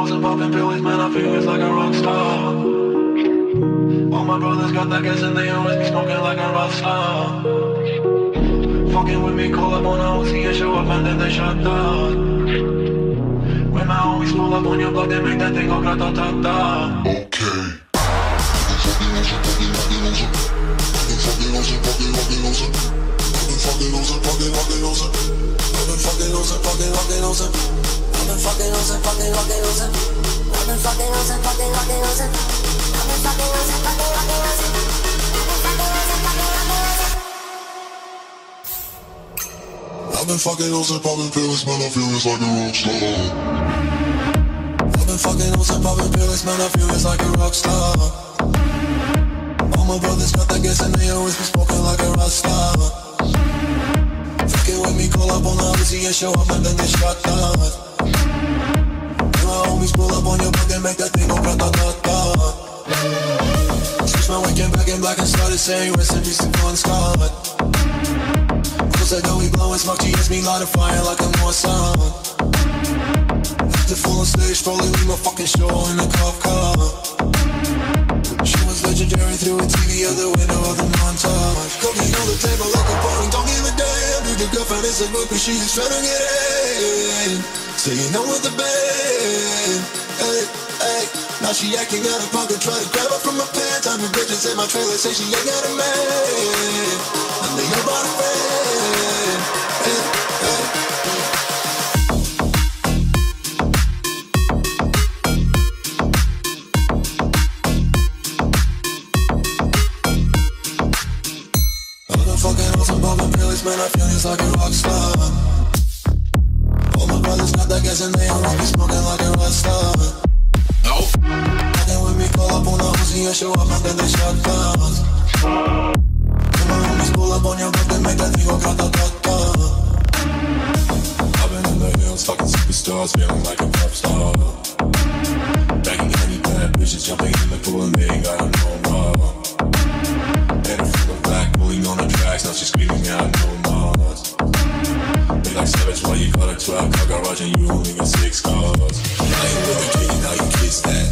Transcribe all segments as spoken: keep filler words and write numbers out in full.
pills and popping pillies, man, I feel it's like a rock star. All my brothers got that gas and they always be smoking like a rock star. Fucking with me, call up on O C and show up and then they shut down. When my homies pull up on your block, they make that thing go grata-ta-ta. Okay. I've been fucking loose and popping pills, man, I feel it's like a rockstar. I've been fucking loose and popping pills, man, I feel it's like a rockstar. All my brothers got that gas and they always be smoking like a rock star. Fucking with me, call up on the O C and show up and then they shut down. And my homies pull up on your block and make that thing go grata-ta-ta. Switch my weekend back in black and started saying rest in peace to Bon Scott. Close that door, we blowin' smoke, she hits me, light a fire like I'm more sound. After full on stage, probably leave my fucking show in a cop car. She was legendary through a T V out the window of the montage. Cooking on the table like a party, don't give a damn. Dude, your girlfriend is a groupie, she's trying to get in. So you know what the band. Hey, hey. Now she acting out of pocket, trying to grab her from my pants. I'm a bitch and say my trailer, say she ain't got a man. And they ain't about a friend. Hey, hey. Man, I feel it's like a rock star. All my brothers got that gas and they all be smoking like a rock star. No. Fucking with me, call up on the O C and show up and then they shut down. And my homies pull up on your block, they make that thing go grata-ta-ta. I've been in the hills, fucking superstars, feeling like a pop star. Bagging any bad bitches, jumping in the pool and they ain't got no more. And a full of black pulling on the tracks, now she's screaming out no Mars. They like savage, why you got a twelve car garage and you only got six cars? I ain't with a kid, now you kiss that.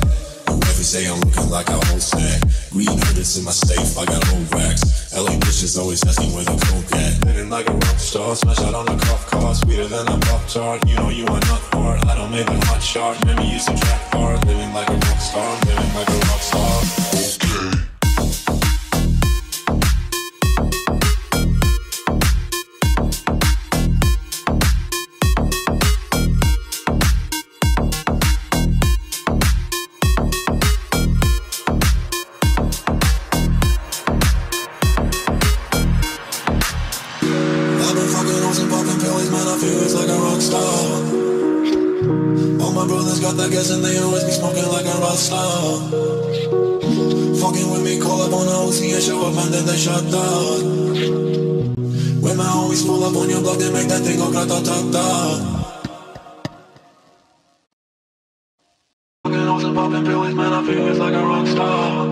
Whoever say I'm looking like a whole snack. Green hundreds in my safe, I got old racks. L A bitches always asking where the coke at. Living like a rock star, smash out on a cop car. Sweeter than a pop tart, you know you are not hard. I don't make a hot shot, never use a track bar. Living like a rock star, living like a rock star. Okay. And they always be smoking like a rock star. Fucking with me, call up on the O C and show up and then they shut down. When my homies pull up on your block, they make that thing go grata-ta-ta. Fucking awesome, popping pillies, man, I feel it's like a rock star.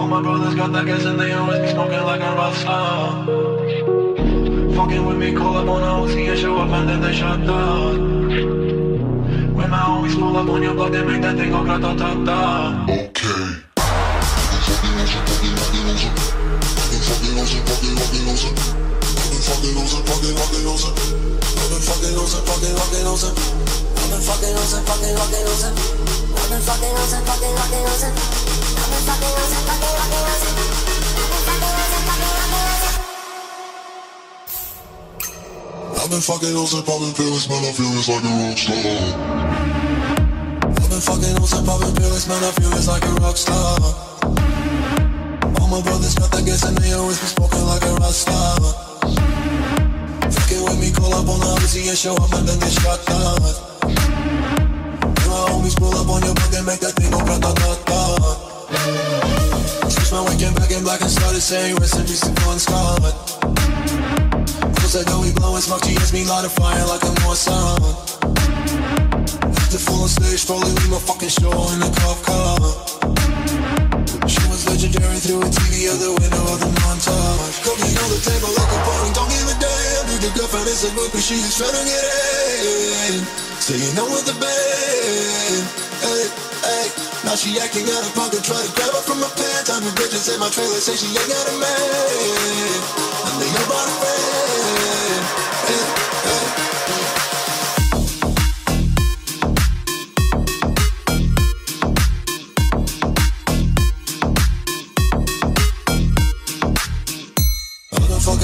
All my brothers got that gas and they always be smoking like a rock star. Fucking with me, call up on the O C and show up and then they shut down. When my homies pull up on your block, they make that thing go grata-ta-ta. Okay. I've been fucking loose and popping pills, man, I feel it's like a rockstar. I've been fucking loose and popping pills, man, I feel it's like a rockstar. All my brothers got that gas and they always be smoking like a rockstar. Fucking with me, call up on the O C and show up and then they shut down. And my homies pull up on your block and make that thing go grata-ta-ta. Switch my weekend back in black and started saying rest in peace to Bon Scott. Close that door, we blowin' smoke, she hits me, light a fire like I'm more sound. After full on stage, probably leave my fucking show in a cop car. She was legendary through a T V out the window of the montage. Cooking on the table like a party, don't give a damn. Dude, your girlfriend is a groupie, she's trying to get in. Singing on with the band, hey, hey. Now she acting out of pocket, trying to grab her from my pants. I'm a bitch and in my trailer, say she ain't got a man. And they know about a friend, hey, hey.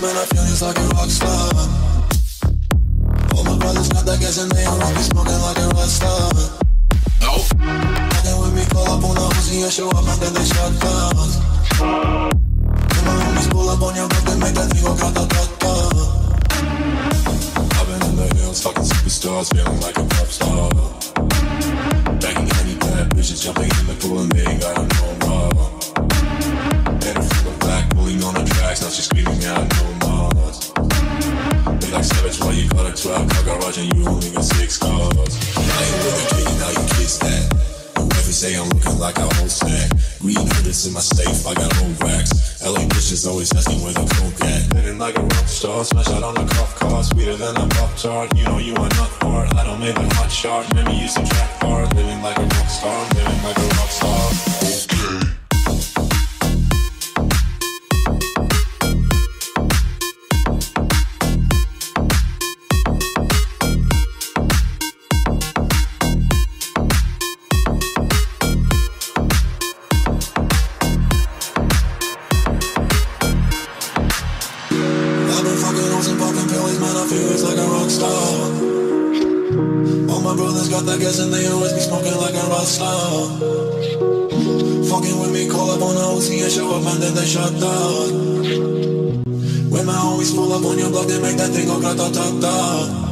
Man, I feel just like a rock star. All my brothers got that gas and they all be smoking like a rock star. Nope. Hanging with me, call up on a Uzi and show up and then they shot guns. Come on, homies, pull up on your block and make that Vigo grata tata. I've been in the hills, fucking superstars, feeling like a pop star. Bagging any bad bitches, jumping in the pool and they ain't got no more. On the tracks, now she's screaming out no Mars. They like savage while you got a twelve car garage and you only got six cars. Now you really kidding, now you kiss that. The wifey say I'm looking like a whole snack. Green hoodies in my safe, I got old racks. L A bitches always asking where the coke at. Living like a rock star, smash out on a cop car. Sweeter than a pop tart, you know you are not hard. I don't make a hot shot, maybe you some track hard. Living like a rock star, living like a rock star. Fucking with me, call up on a O C and show up and then they shut down. When my homies pull up on your block, they make that thing go grata-ta-ta.